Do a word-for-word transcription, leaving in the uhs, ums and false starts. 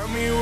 Tell me